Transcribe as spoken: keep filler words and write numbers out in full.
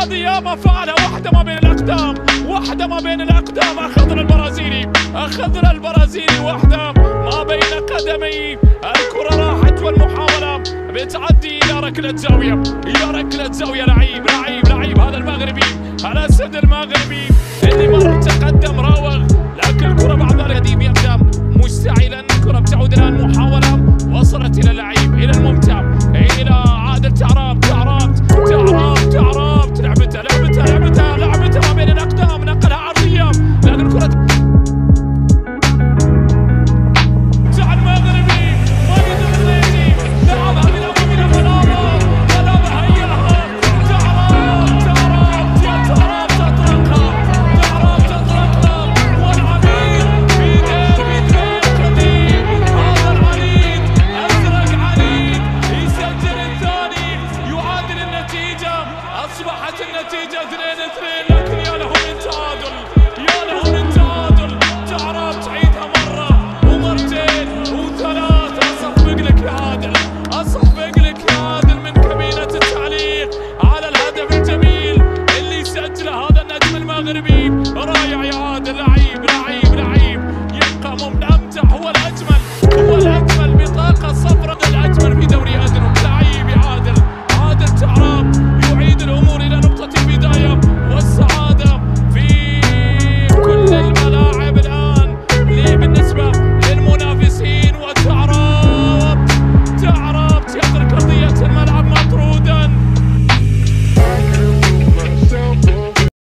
القضية فعلها واحدة ما بين الأقدام، واحدة ما بين الأقدام. أخذنا البرازيلي، أخذنا البرازيلي واحدة ما بين قدمي. الكرة راحت والمحاولة بتعدي إلى ركلة زاوية، إلى ركلة زاوية. لعيب لعيب لعيب هذا المغربي، الأسد المغربي اللي مرة تقدم راوغ، لكن الكرة بعد ذلك يدي بيقدم مستعجلا. الكرة بتعود إلى المحاولة، وصلت إلى اللعيب، إلى الممتع.